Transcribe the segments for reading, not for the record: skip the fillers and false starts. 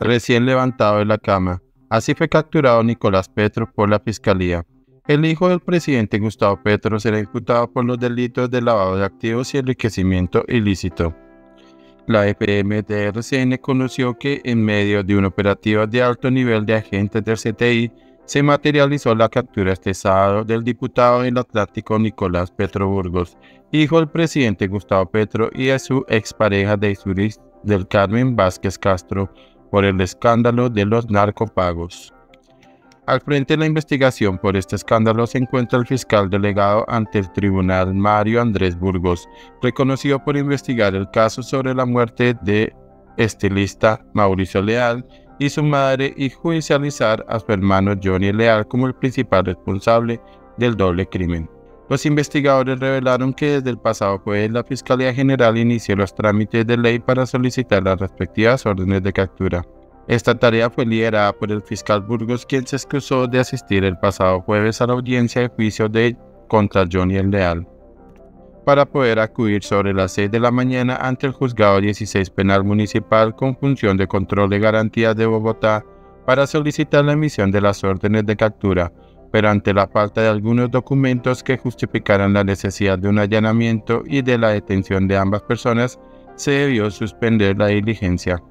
recién levantado de la cama. Así fue capturado Nicolás Petro por la Fiscalía. El hijo del presidente Gustavo Petro será imputado por los delitos de lavado de activos y enriquecimiento ilícito. La FM de RCN conoció que, en medio de una operativa de alto nivel de agentes del CTI, se materializó la captura este sábado del diputado del Atlántico Nicolás Petro Burgos, hijo del presidente Gustavo Petro, y a su expareja Daysuris del Carmen Vásquez Castro, por el escándalo de los narcopagos. Al frente de la investigación por este escándalo se encuentra el fiscal delegado ante el tribunal Mario Andrés Burgos, reconocido por investigar el caso sobre la muerte de estilista Mauricio Leal y su madre y judicializar a su hermano Johnny Leal como el principal responsable del doble crimen. Los investigadores revelaron que desde el pasado jueves la Fiscalía General inició los trámites de ley para solicitar las respectivas órdenes de captura. Esta tarea fue liderada por el fiscal Burgos, quien se excusó de asistir el pasado jueves a la audiencia de juicio contra Johnny Leal, para poder acudir sobre las 6 de la mañana ante el juzgado 16 penal municipal con función de control de garantías de Bogotá para solicitar la emisión de las órdenes de captura, pero ante la falta de algunos documentos que justificaran la necesidad de un allanamiento y de la detención de ambas personas, se debió suspender la diligencia.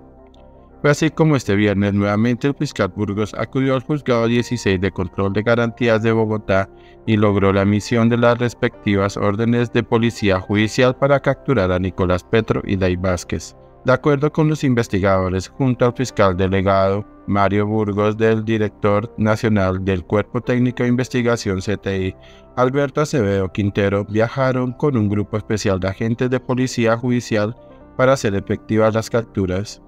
Fue así como este viernes nuevamente el fiscal Burgos acudió al juzgado 16 de control de garantías de Bogotá y logró la emisión de las respectivas órdenes de policía judicial para capturar a Nicolás Petro y Day Vásquez. De acuerdo con los investigadores, junto al fiscal delegado Mario Burgos del director nacional del Cuerpo Técnico de Investigación CTI, Alberto Acevedo Quintero, viajaron con un grupo especial de agentes de policía judicial para hacer efectivas las capturas.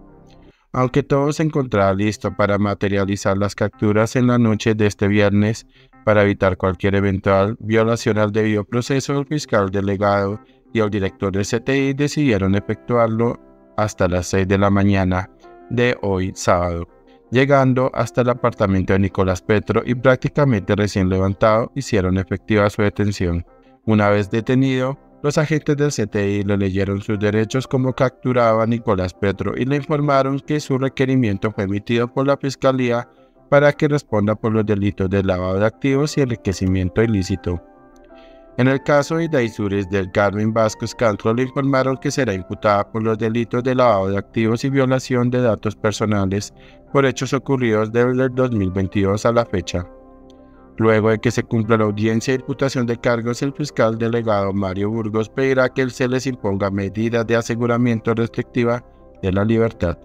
Aunque todo se encontraba listo para materializar las capturas en la noche de este viernes, para evitar cualquier eventual violación al debido proceso, el fiscal delegado y el director del CTI decidieron efectuarlo hasta las 6 de la mañana de hoy sábado, llegando hasta el apartamento de Nicolás Petro y prácticamente recién levantado hicieron efectiva su detención. Una vez detenido, los agentes del CTI le leyeron sus derechos como capturaba a Nicolás Petro y le informaron que su requerimiento fue emitido por la Fiscalía para que responda por los delitos de lavado de activos y enriquecimiento ilícito. En el caso de Daysuris del Carmen Vásquez Castro le informaron que será imputada por los delitos de lavado de activos y violación de datos personales por hechos ocurridos desde el 2022 a la fecha. Luego de que se cumpla la audiencia de imputación de cargos, el fiscal delegado Mario Burgos pedirá que se les imponga medidas de aseguramiento restrictiva de la libertad.